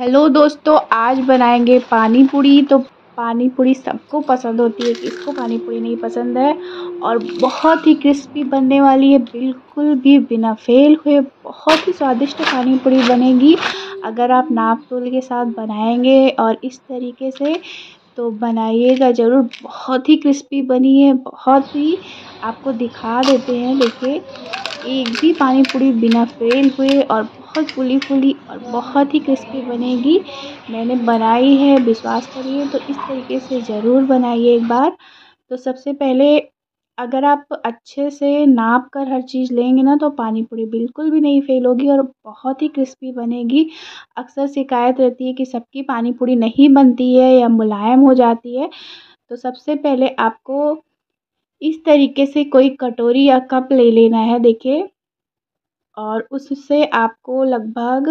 Hello दोस्तों, आज बनाएंगे पानी पूरी। तो पानी पूरी सबको पसंद होती है, किसको पानी पूरी नहीं पसंद है। और बहुत ही क्रिस्पी बनने वाली है, बिल्कुल भी बिना फेल हुए बहुत ही स्वादिष्ट पानी पूरी बनेगी अगर आप नाप तोल के साथ बनाएंगे और इस तरीके से तो बनाइएगा ज़रूर। बहुत ही क्रिस्पी बनी है, बहुत ही आपको दिखा देते हैं। देखिए, एक भी पानी पूरी बिना फेल हुए और बहुत फुली फुली और बहुत ही क्रिस्पी बनेगी। मैंने बनाई है, विश्वास करिए। तो इस तरीके से ज़रूर बनाइए एक बार। तो सबसे पहले अगर आप अच्छे से नाप कर हर चीज़ लेंगे ना तो पानी पूरी बिल्कुल भी नहीं फेल होगी और बहुत ही क्रिस्पी बनेगी। अक्सर शिकायत रहती है कि सबकी पानी पूरी नहीं बनती है या मुलायम हो जाती है। तो सबसे पहले आपको इस तरीके से कोई कटोरी या कप ले लेना है, देखिए, और उससे आपको लगभग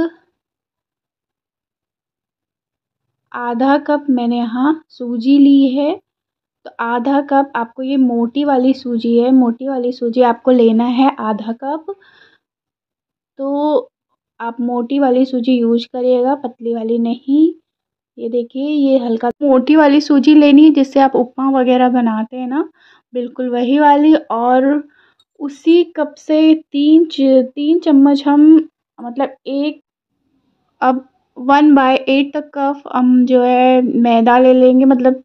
आधा कप, मैंने यहाँ सूजी ली है, तो आधा कप आपको, ये मोटी वाली सूजी है, मोटी वाली सूजी आपको लेना है आधा कप। तो आप मोटी वाली सूजी यूज करिएगा, पतली वाली नहीं। ये देखिए, ये हल्का मोटी वाली सूजी लेनी है जिससे आप उपमा वगैरह बनाते हैं ना, बिल्कुल वही वाली। और उसी कप से तीन चम्मच हम, मतलब एक, अब 1/8 तक का हम जो है मैदा ले लेंगे। मतलब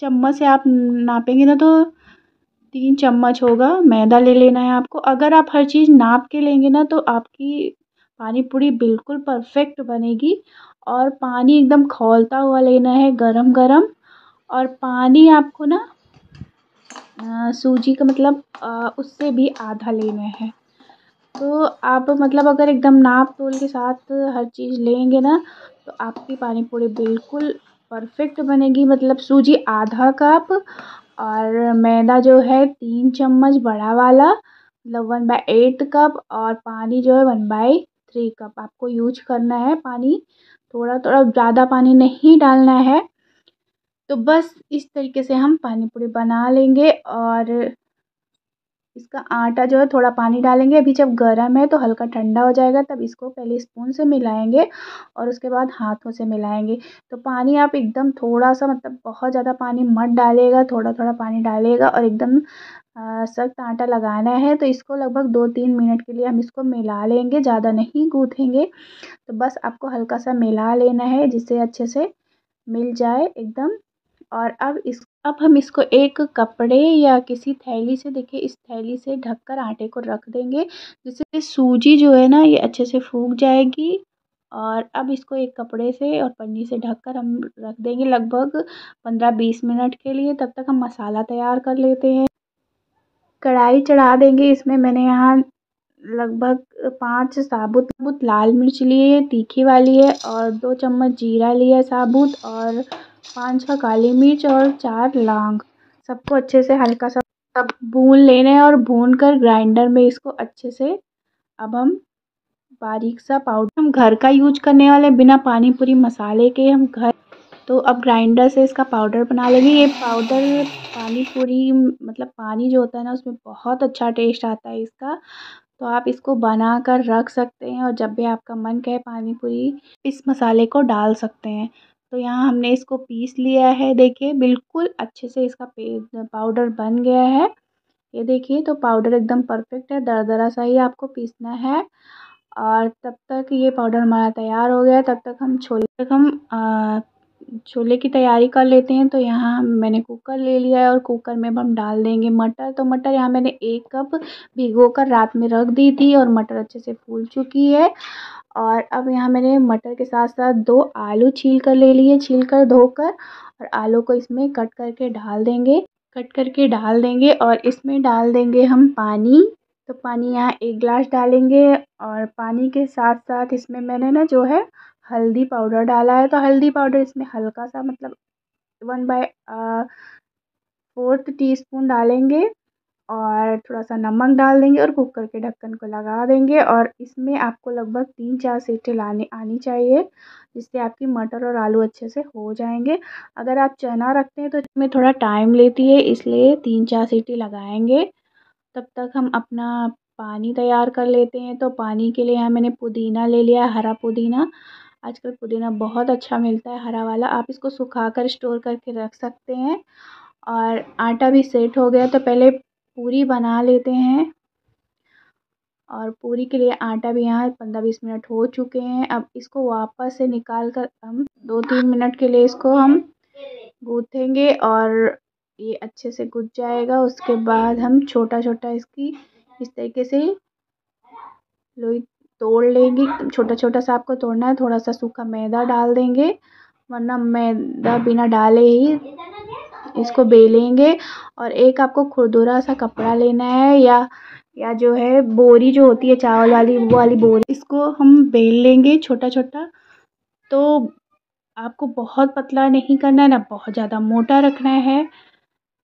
चम्मच से आप नापेंगे ना तो 3 चम्मच होगा, मैदा ले लेना है आपको। अगर आप हर चीज़ नाप के लेंगे ना तो आपकी पानी पूरी बिल्कुल परफेक्ट बनेगी। और पानी एकदम खौलता हुआ लेना है, गरम गरम। और पानी आपको ना सूजी का, मतलब उससे भी आधा लेना है। तो आप, मतलब अगर एकदम नाप तोल के साथ हर चीज़ लेंगे ना तो आपकी पानी पूरी बिल्कुल परफेक्ट बनेगी। मतलब सूजी आधा कप और मैदा जो है 3 चम्मच बड़ा वाला, मतलब 1/8 कप, और पानी जो है 1/3 कप आपको यूज करना है। पानी थोड़ा थोड़ा, ज़्यादा पानी नहीं डालना है। तो बस इस तरीके से हम पानी पूरी बना लेंगे। और इसका आटा जो है थोड़ा पानी डालेंगे, अभी जब गर्म है तो हल्का ठंडा हो जाएगा, तब इसको पहले स्पून से मिलाएंगे और उसके बाद हाथों से मिलाएंगे। तो पानी आप एकदम थोड़ा सा, मतलब बहुत ज़्यादा पानी मत डालिएगा, थोड़ा थोड़ा पानी डालिएगा। और एकदम सख्त आटा लगाना है। तो इसको लगभग 2-3 मिनट के लिए हम इसको मिला लेंगे, ज़्यादा नहीं गूँथेंगे। तो बस आपको हल्का सा मिला लेना है जिससे अच्छे से मिल जाए एकदम। और अब हम इसको एक कपड़े या किसी थैली से, देखिए, इस थैली से ढककर आटे को रख देंगे जिससे सूजी जो है ना ये अच्छे से फूक जाएगी। और अब इसको एक कपड़े से और पन्नी से ढककर हम रख देंगे लगभग 15-20 मिनट के लिए। तब तक हम मसाला तैयार कर लेते हैं। कढ़ाई चढ़ा देंगे। इसमें मैंने यहाँ लगभग 5 साबुत लाल मिर्च लिए, तीखी वाली है, और 2 चम्मच जीरा लिया साबुत, और 5-6 काली मिर्च, और 4 लौंग। सबको अच्छे से हल्का सा तब भून लेना है। और भून कर ग्राइंडर में इसको अच्छे से, अब हम बारीक सा पाउडर, हम घर का यूज करने वाले, बिना पानी पूरी मसाले के हम घर, तो अब ग्राइंडर से इसका पाउडर बना लेंगे। ये पाउडर पानी पूरी, मतलब पानी जो होता है ना उसमें बहुत अच्छा टेस्ट आता है इसका। तो आप इसको बना कर रख सकते हैं और जब भी आपका मन कहे पानी पूरी, इस मसाले को डाल सकते हैं। तो यहाँ हमने इसको पीस लिया है, देखिए, बिल्कुल अच्छे से इसका पाउडर बन गया है। ये देखिए, तो पाउडर एकदम परफेक्ट है, दरदरा सा ही आपको पीसना है। और तब तक ये पाउडर हमारा तैयार हो गया है। तब तक हम छोले की तैयारी कर लेते हैं। तो यहाँ मैंने कुकर ले लिया है और कुकर में अब हम डाल देंगे मटर। तो मटर यहाँ मैंने 1 कप भिगो कर रात में रख दी थी और मटर अच्छे से फूल चुकी है। और अब यहाँ मैंने मटर के साथ साथ 2 आलू छील कर ले लिए, छील कर धोकर, और आलू को इसमें कट करके डाल देंगे। और इसमें डाल देंगे हम पानी। तो पानी यहाँ 1 गिलास डालेंगे। और पानी के साथ साथ इसमें मैंने ना जो है हल्दी पाउडर डाला है। तो हल्दी पाउडर इसमें हल्का सा, मतलब 1/4 टीस्पून डालेंगे। और थोड़ा सा नमक डाल देंगे और कुकर के ढक्कन को लगा देंगे। और इसमें आपको लगभग 3-4 सीटी आनी चाहिए जिससे आपकी मटर और आलू अच्छे से हो जाएंगे। अगर आप चना रखते हैं तो इसमें थोड़ा टाइम लेती है, इसलिए 3-4 सीटी लगाएंगे। तब तक हम अपना पानी तैयार कर लेते हैं। तो पानी के लिए यहाँ मैंने पुदीना ले लिया, हरा पुदीना। आजकल पुदीना बहुत अच्छा मिलता है हरा वाला। आप इसको सुखा कर स्टोर करके रख सकते हैं। और आटा भी सेट हो गया तो पहले पूरी बना लेते हैं। और पूरी के लिए आटा भी यहाँ 15-20 मिनट हो चुके हैं। अब इसको वापस से निकाल कर हम 2-3 मिनट के लिए इसको हम गूँथेंगे और ये अच्छे से गूँथ जाएगा। उसके बाद हम छोटा छोटा इसकी इस तरीके से लोई तोड़ लेंगे। छोटा छोटा सा आपको तोड़ना है। थोड़ा सा सूखा मैदा डाल देंगे, वरना मैदा बिना डाले ही इसको बेलेंगे। और एक आपको खुरदुरा सा कपड़ा लेना है या जो है बोरी जो होती है चावल वाली, वो वाली बोरी, इसको हम बेल लेंगे छोटा छोटा। तो आपको बहुत पतला नहीं करना है ना बहुत ज़्यादा मोटा रखना है।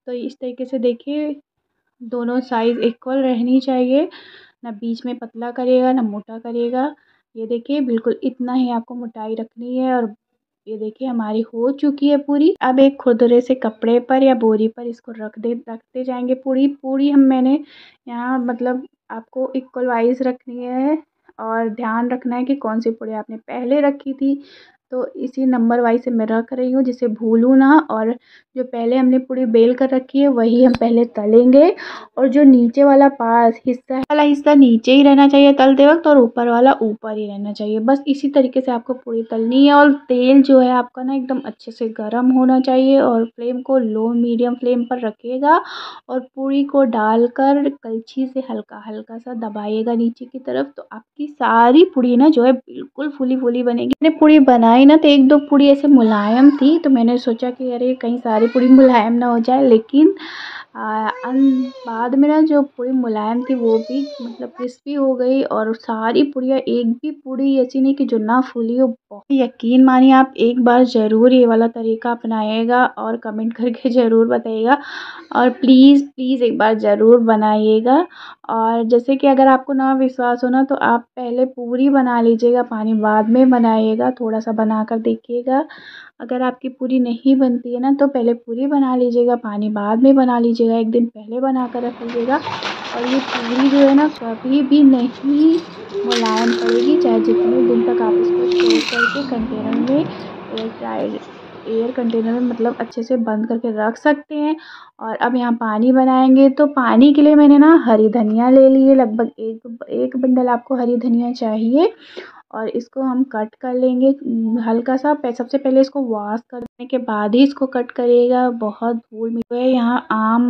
तो इस तरीके से देखिए दोनों साइज़ इक्वल रहनी चाहिए, ना बीच में पतला करिएगा ना मोटा करिएगा। ये देखिए बिल्कुल इतना ही आपको मोटाई रखनी है। और ये देखिए हमारी हो चुकी है पूरी। अब एक खुरदुरे से कपड़े पर या बोरी पर इसको रखते जाएंगे। पूरी पूरी हम मैंने यहाँ मतलब आपको इक्वल वाइज रखनी है। और ध्यान रखना है कि कौन सी पूरी आपने पहले रखी थी, तो इसी नंबर वाइज से मैं रख रही हूँ जिसे भूलूँ ना। और जो पहले हमने पूरी बेल कर रखी है वही हम पहले तलेंगे। और जो नीचे वाला हिस्सा नीचे ही रहना चाहिए तलते वक्त, और ऊपर वाला ऊपर ही रहना चाहिए। बस इसी तरीके से आपको पूरी तलनी है। और तेल जो है आपका ना एकदम अच्छे से गर्म होना चाहिए। और फ्लेम को लो मीडियम फ्लेम पर रखिएगा। और पूरी को डालकर कलछी से हल्का हल्का सा दबाइएगा नीचे की तरफ, तो आपकी सारी पूरी ना जो है बिल्कुल फूली फूली बनेगी। मैंने पूरी बनाई ना तो 1-2 पूरी ऐसे मुलायम थी, तो मैंने सोचा कि अरे कहीं सारी पूरी मुलायम ना हो जाए। लेकिन बाद में ना जो पूरी मुलायम थी वो भी मतलब क्रिस्पी हो गई। और सारी पूरियाँ, एक भी पूरी ऐसी नहीं कि जो ना फूली हो। बहुत यकीन मानिए आप एक बार ज़रूर ये वाला तरीका अपनाइएगा और कमेंट करके ज़रूर बताइएगा। और प्लीज़ प्लीज़ एक बार ज़रूर बनाइएगा। और जैसे कि अगर आपको ना विश्वास हो ना तो आप पहले पूरी बना लीजिएगा, पानी बाद में बनाइएगा। थोड़ा सा बना कर देखिएगा। अगर आपकी पूरी नहीं बनती है ना तो पहले पूरी बना लीजिएगा, पानी बाद में बना लीजिएगा, एक दिन पहले बना कर रख लीजिएगा। और ये पूरी जो है ना कभी भी नहीं मुलायम पड़ेगी, चाहे जितने दिन तक आप इसको स्टोर करके कंटेनर में एयर कंटेनर में मतलब अच्छे से बंद करके रख सकते हैं। और अब यहाँ पानी बनाएंगे, तो पानी के लिए मैंने ना हरी धनिया ले ली है। लगभग एक बंडल आपको हरी धनिया चाहिए। और इसको हम कट कर लेंगे हल्का सा। सबसे पहले इसको वॉश करने के बाद ही इसको कट करिएगा। बहुत धूल मिली हुई है। यहाँ आम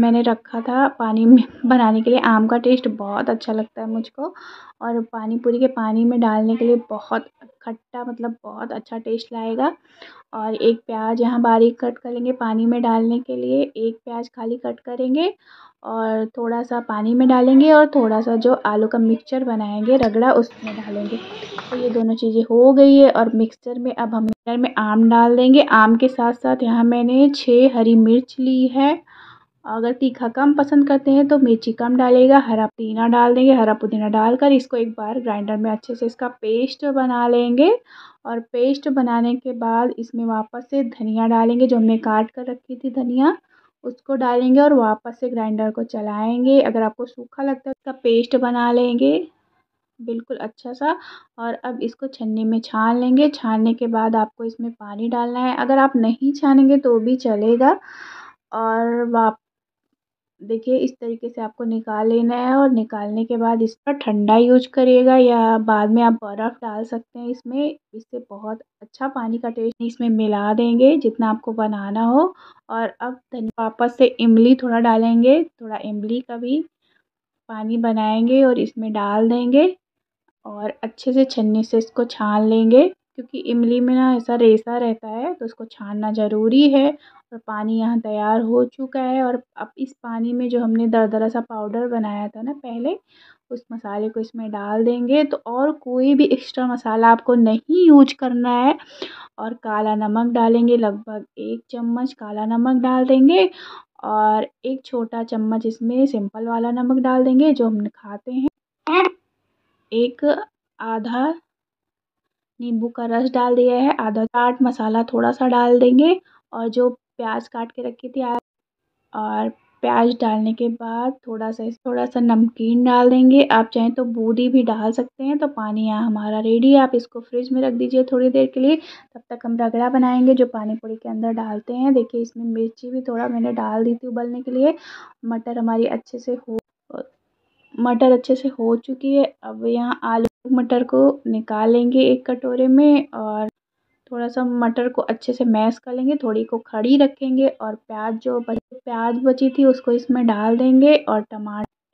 मैंने रखा था पानी में बनाने के लिए। आम का टेस्ट बहुत अच्छा लगता है मुझको। और पानी पूरी के पानी में डालने के लिए बहुत खट्टा मतलब बहुत अच्छा टेस्ट लाएगा। और एक प्याज यहाँ बारीक कट कर लेंगे पानी में डालने के लिए। एक प्याज खाली कट करेंगे और थोड़ा सा पानी में डालेंगे। और थोड़ा सा जो आलू का मिक्सचर बनाएंगे रगड़ा उसमें डालेंगे। तो ये दोनों चीज़ें हो गई है। और मिक्सचर में अब हम मिक्सचर में आम डाल देंगे। आम के साथ साथ यहाँ मैंने 6 हरी मिर्च ली है। अगर तीखा कम पसंद करते हैं तो मिर्ची कम डालेगा। हरा पुदीना डाल देंगे। हरा पुदीना डालकर इसको एक बार ग्राइंडर में अच्छे से इसका पेस्ट बना लेंगे। और पेस्ट बनाने के बाद इसमें वापस से धनिया डालेंगे, जो हमने काट कर रखी थी धनिया, उसको डालेंगे। और वापस से ग्राइंडर को चलाएंगे। अगर आपको सूखा लगता है उसका पेस्ट बना लेंगे बिल्कुल अच्छा सा। और अब इसको छन्नी में छान लेंगे। छानने के बाद आपको इसमें पानी डालना है। अगर आप नहीं छानेंगे तो भी चलेगा। और देखिए इस तरीके से आपको निकाल लेना है। और निकालने के बाद इसका ठंडा यूज करिएगा या बाद में आप बर्फ़ डाल सकते हैं इसमें। इससे बहुत अच्छा पानी का टेस्ट इसमें मिला देंगे जितना आपको बनाना हो। और अब वापस से इमली थोड़ा डालेंगे, थोड़ा इमली का भी पानी बनाएंगे और इसमें डाल देंगे। और अच्छे से छन्नी से इसको छान लेंगे, क्योंकि इमली में ना ऐसा रेशा रहता है तो उसको छानना ज़रूरी है। और पानी यहाँ तैयार हो चुका है। और अब इस पानी में जो हमने दरदरा सा पाउडर बनाया था ना पहले, उस मसाले को इसमें डाल देंगे। तो और कोई भी एक्स्ट्रा मसाला आपको नहीं यूज करना है। और काला नमक डालेंगे, लगभग 1 चम्मच काला नमक डाल देंगे। और 1 छोटा चम्मच इसमें सिंपल वाला नमक डाल देंगे जो हम खाते हैं। 1 आधा नींबू का रस डाल दिया है। आधा चाट मसाला थोड़ा सा डाल देंगे। और जो प्याज काट के रखी थी और प्याज डालने के बाद थोड़ा सा नमकीन डाल देंगे। आप चाहें तो बूंदी भी डाल सकते हैं। तो पानी यहाँ हमारा रेडी है। आप इसको फ्रिज में रख दीजिए थोड़ी देर के लिए। तब तक हम रगड़ा बनाएंगे जो पानी पूरी के अंदर डालते हैं। देखिए इसमें मिर्ची भी थोड़ा मैंने डाल दी थी उबलने के लिए। मटर अच्छे से हो चुकी है। अब यहाँ आलू मटर को निकाल लेंगे एक कटोरे में और थोड़ा सा मटर को अच्छे से मैश कर लेंगे। थोड़ी को खड़ी रखेंगे और प्याज बची थी उसको इसमें डाल देंगे और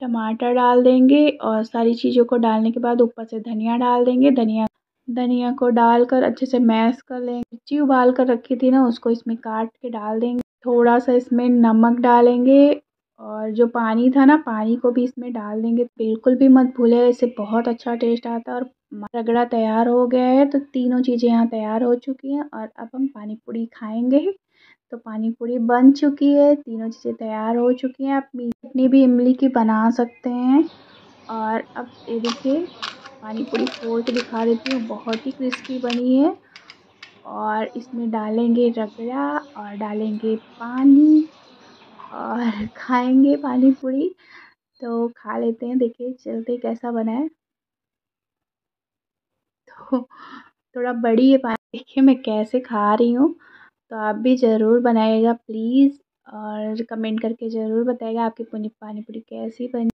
टमाटर डाल देंगे। और सारी चीज़ों को डालने के बाद ऊपर से धनिया डाल देंगे। धनिया को डालकर अच्छे से मैश कर लेंगे। मिर्ची उबाल कर रखी थी ना उसको इसमें काट के डाल देंगे। थोड़ा सा इसमें नमक डालेंगे और जो पानी था ना पानी को भी इसमें डाल देंगे। बिल्कुल भी मत भूलेगा, इससे बहुत अच्छा टेस्ट आता है। और रगड़ा तैयार हो गया है। तो तीनों चीज़ें यहाँ तैयार हो चुकी हैं और अब हम पानी पूरी खाएंगे। तो पानी पूरी बन चुकी है, तीनों चीज़ें तैयार हो चुकी हैं। आप चटनी भी इमली की बना सकते हैं। और अब ये देखिए पानी पूरी खोल के दिखा देती हूँ, बहुत ही क्रिस्पी बनी है। और इसमें डालेंगे रगड़ा और डालेंगे पानी और खाएंगे पानी पूरी। तो खा लेते हैं, देखिए चलते कैसा बना है। तो थोड़ा बड़ी है पानी, देखिए मैं कैसे खा रही हूँ। तो आप भी ज़रूर बनाइएगा प्लीज़ और कमेंट करके ज़रूर बताइएगा आपकी पानी पूरी कैसी बनी।